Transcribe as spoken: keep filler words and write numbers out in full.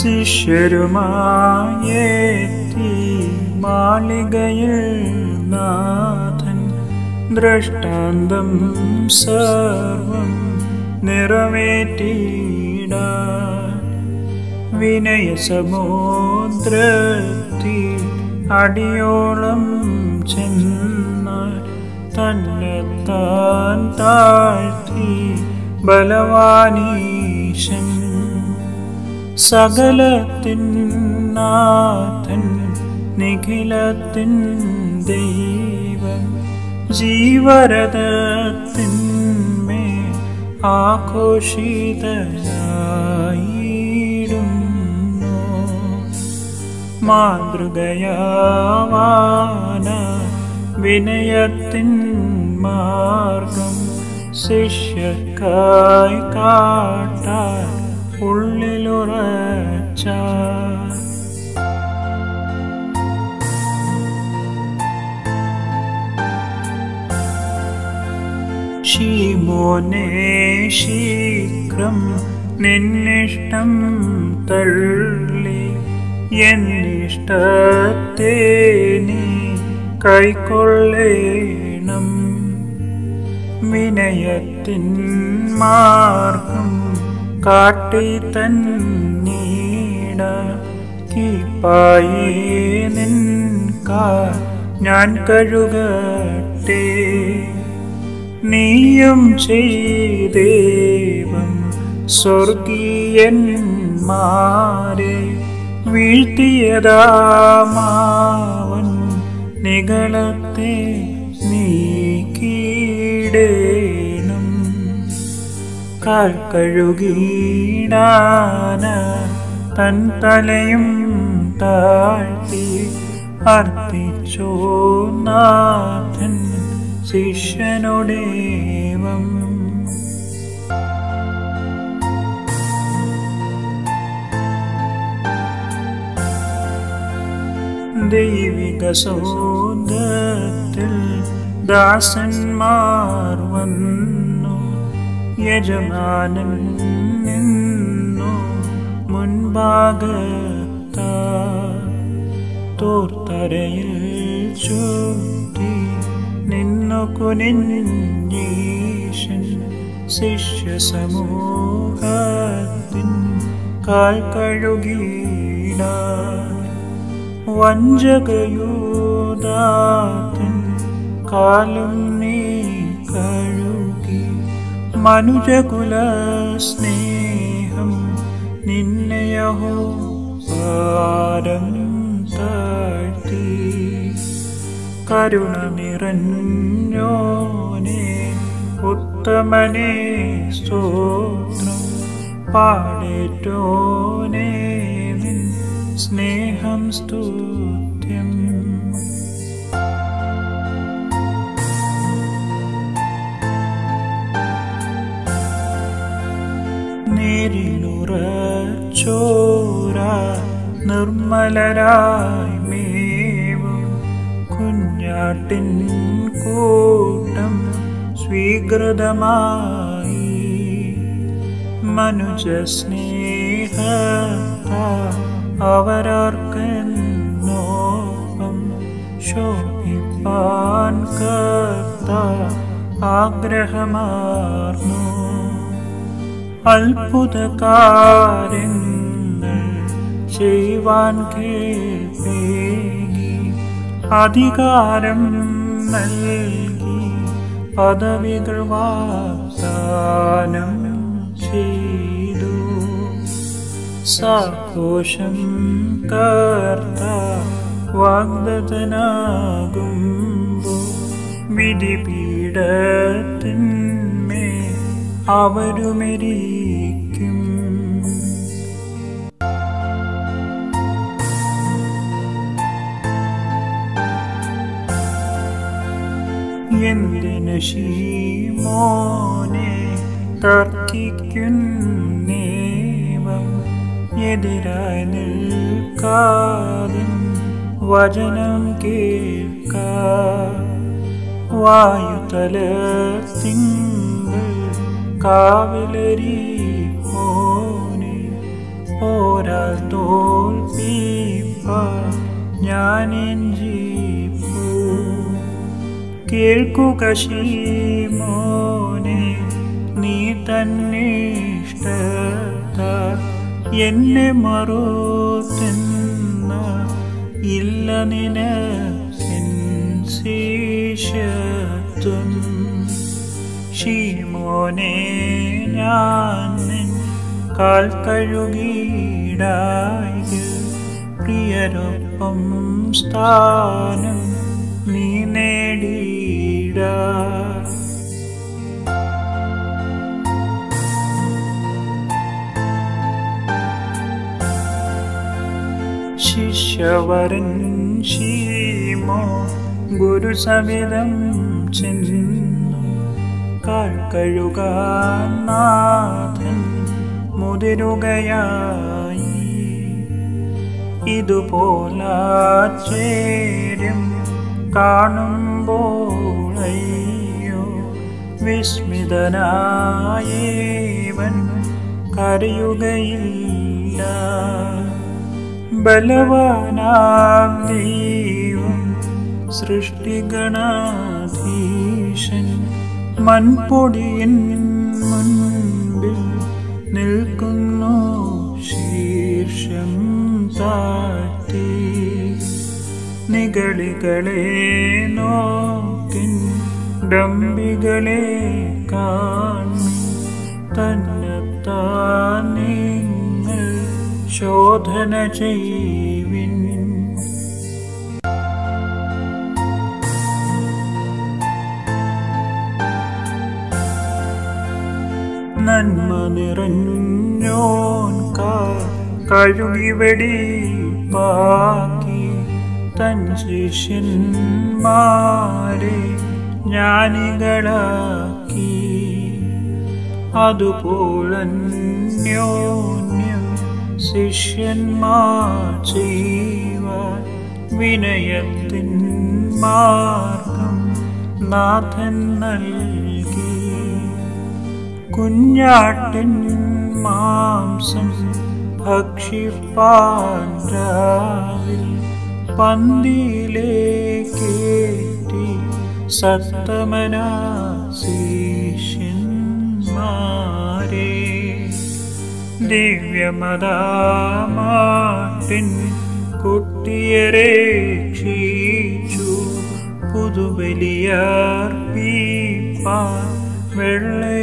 से शर्माए थी माल गयल नाथन दृष्टांदम सर्वं निरवेटीडा विनय समुद्रति अडियोलम चेन्नार तन्नतान तार्थी बलवानीशं सकलतिन नाथन निखिलतिन देवं जीवरदतिन में आकोषितयायि मातृगयावान विनयतिन मार्गं शिष्यकाय काटा उल्लिलुरचा शीमोने शीघ्रं निन्निष्टं तल्ले यन्निष्टते नि कैकोल्लेनं विनयतिन् मार्गं काटितन्नीड कीपाये निन्का ஞான் கழுகட்டே நீயும் செய்தேவம் சொர்க்கியன் மாரே വീഴ്ത്തിയതാമാവൻ നിഗളത്തെ നീക്കിടേണം കാൽ കഴുകിടാന തൻ തലയും താഴ്ത്തി അർപ്പിച്ചോ നാഥൻ ശിഷ്യനുടേവം दैविक सौदत्तिल दासन्मार वन्नु यजमानन निन्नु मुन्भागता तोर्तरयिल चुट्टी निन्नुकु निन्नीशन शिष्य समूहत्तिन काल कळुगीडा വഞ്ചകയൂതാതൻ കാലം നീ കഴുകി മനുജകുലസ്നേഹം നിന്നയഹോ പാരം താഴ്ത്തി കരുണ നിറഞ്ഞോനെ ഉത്തമനെ സ്തോത്രം പാടേറ്റോനെ स्नेहं स्तुत्यं नेरिलुरच्चोरा निर्मलराय मेवं कुञ्ञाट्टिन कूटं स्वीकृतमायि मनुजस्नेहता അവരാർക്കെന്നോപം ശോഭിപ്പാൻ കർത്ത ആഗ്രഹമാർന്നു അത്ഭുതകാര്യങ്ങൾ ചെയ്യുവാൻ കേൾപ്പേകി അധികാരം നൽകി പദവികൾ വാഗ്ദാനം ചെയ്തു സാഘോഷം കർത്ത വാഗ്ദത്തനാകുമ്പോ വിധിപീഠത്തിന്മേ അവരുമിരിക്കും എന്തിനു ശീമോനെ തർക്കിക്കുന്നേ എതിരായി നിൽക്കാതും വചനം കേൾക്കാം വായുതലത്തിങ്കൾ കാവിലരി മോനെ Oratul pipa ഞാനെൻ ജീപ്പു കേൾക്കുക ശീമോനെ നീ തന്നിഷ്ടത എന്നെ മറോതെന്ന ഇല്ല നിനക്കെൻ ശീശത്തും ശീമോനെ ഞാൻ നിൻ കാൽ കഴുകിയിടായി പ്രിയരൊപ്പം സ്ഥാനം നീ നേടിയിടാ ശിഷ്യവരൻ ശീമോ ഗുരുസവിധം ചെന്നു കാൽ കഴുകാൻ നാഥൻ മുതിരുകയായി ഇതുപോലാചേര്യം കാണുമ്പോളയ്യോ വിസ്മിതനായേവൻ കരയുകയില്ല ബലവാനാം ദൈവം സൃഷ്ടിഗണാധീശൻ മൺപൊടിയിൻ മുൻപിൽ നിൽക്കുന്നു ശീർഷം താഴ്ത്തി നിഗളികളെ നോക്കിൻ ഡംബികളെ കാണി തന്നെത്താൻ നിങ്ങൾ ശോധന ചെയ്വിൻ നന്മ നിറഞ്ഞോൻ കാ കഴുകി വെടിപ്പാക്കി തൻ ശിഷ്യന്മാരെ ജ്ഞാനികളാക്കി അതുപോലന്യോന്യം ശിഷ്യന്മാർ ചെയ്യുവാൻ വിനയത്തിൻ മാർഗം നാഥൻ നൽകി കുഞ്ഞാട്ടിൻ മാംസം ഭക്ഷിപ്പാൻരാവിൽ പന്തിയിലേക്കേറ്റി സത്തമനാ ശിഷ്യന്മാരെ ദിവ്യമതാമാട്ടിൻ കുട്ടിയെ രക്ഷിച്ചു പുതുബലിയർപ്പിപ്പാൻ വെള്ള